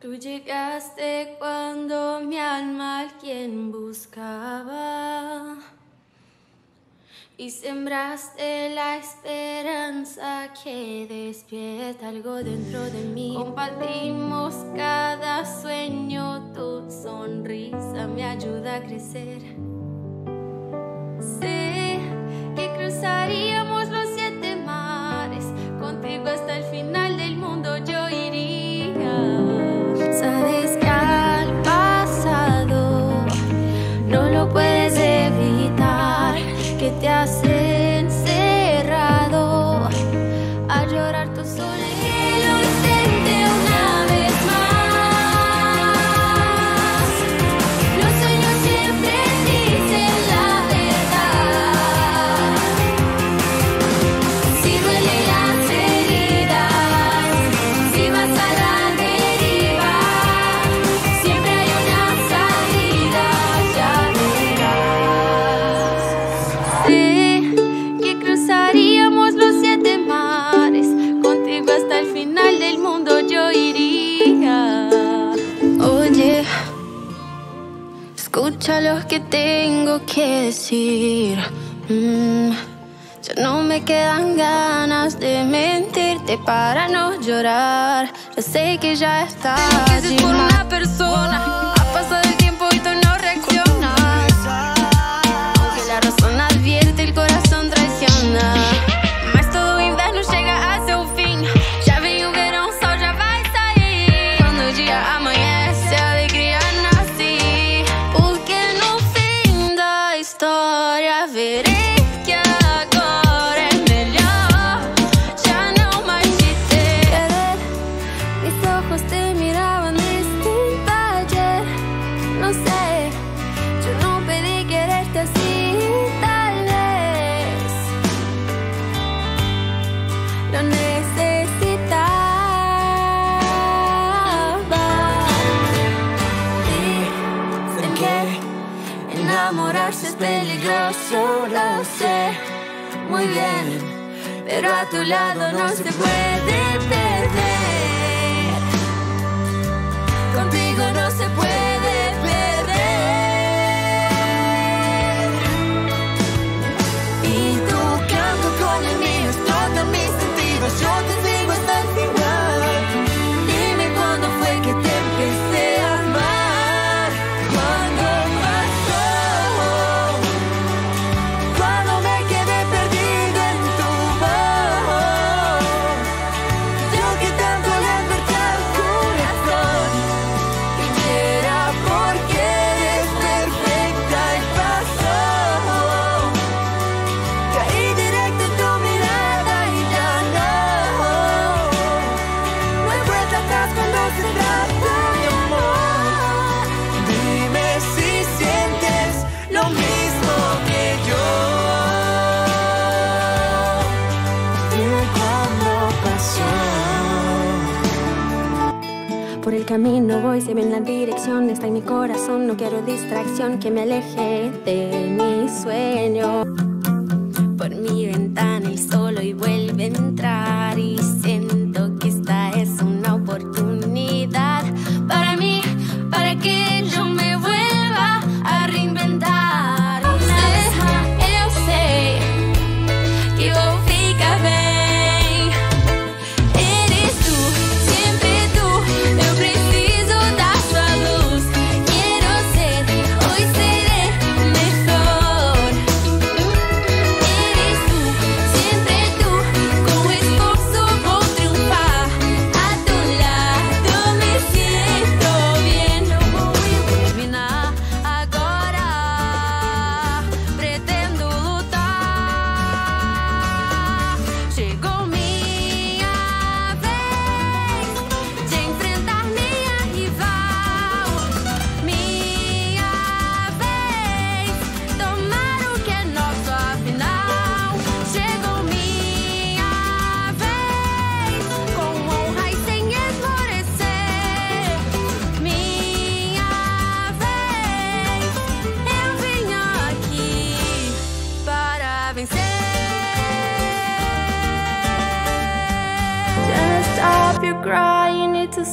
Tú llegaste cuando mi alma alguien buscaba y sembraste la esperanza que despierta algo dentro de mí. Compartimos cada sueño, tu sonrisa me ayuda a crecer. Sé que cruzaríamos los 7 mares, contigo hasta el final del mundo yo iría. Sabes que al pasado no lo puedes evitar, que te has encerrado a llorar tu soledad. Escucha lo que tengo que decir. Ya no me quedan ganas de mentirte para no llorar. Yo sé que ya está. ¿Qué haces por una persona? Ha pasado el tiempo y tú no reaccionas. Aunque la razón advierte, el corazón traiciona. Mas todo invierno llega a su fin. Ya vi un verão, só já vai sair. Cuando el día amanhece, alegría nace. Historia, veré que ahora es mejor. Ya no más chiste. Mis ojos te miraban distinto ayer. No sé, yo no pedí quererte así. Tal vez lo necesitaba. ¿Por qué? Enamorarse es peligroso, lo sé muy bien, pero a tu lado no se puede perder. Contigo no se puede perder. Y tu canto con el mío explota mis sentidos. Yo te sigo hasta el final. Dime cuándo fue que te empecé a amar. Por el camino voy, se ve en la dirección, está en mi corazón, no quiero distracción que me aleje de mi sueño. Por mi ventana el sol hoy vuelve a entrar y siento que esta es una oportunidad para mí, para que yo me vuelva a reinventar. Eu sei que vou ficar bem. Outro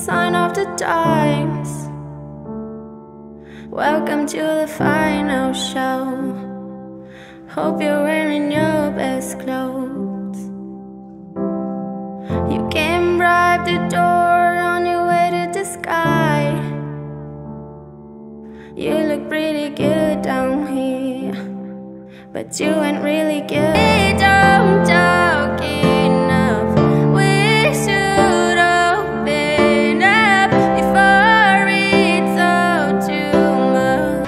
sign of the times. Welcome to the final show. Hope you're wearing your best clothes. You can bribe the door on your way to the sky. You look pretty good down here, but you ain't really good. We don't talk enough. We should open up before it's all too much.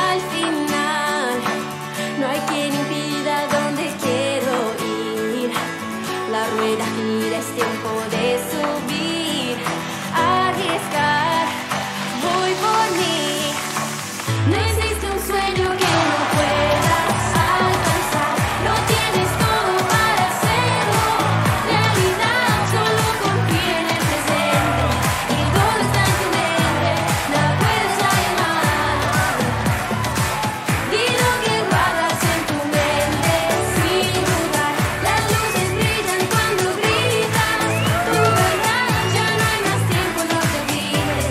Al final, no hay quien impida donde quiero ir. La rueda gira, es tiempo de subir, arriesgar. Voy por mí. No existe un sueño que no puedas alcanzar. Lo tienes todo para hacerlo realidad. Solo confía en el presente y todo está en tu mente. Nada puedes llamar. Di lo que guardas en tu mente sin dudar. Las luces brillan cuando gritas tu verdad. Ya no hay más tiempo, no te olvides.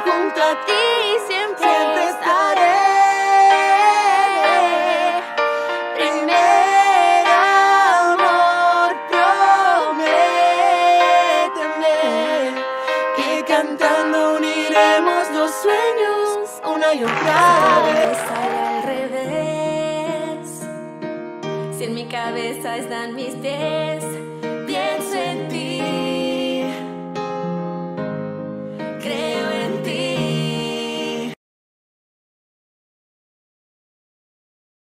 Junto a ti siempre, siempre estaré. Primer amor, prométeme que cantando uniremos los sueños una y otra vez. Al revés, si en mi cabeza están mis pies.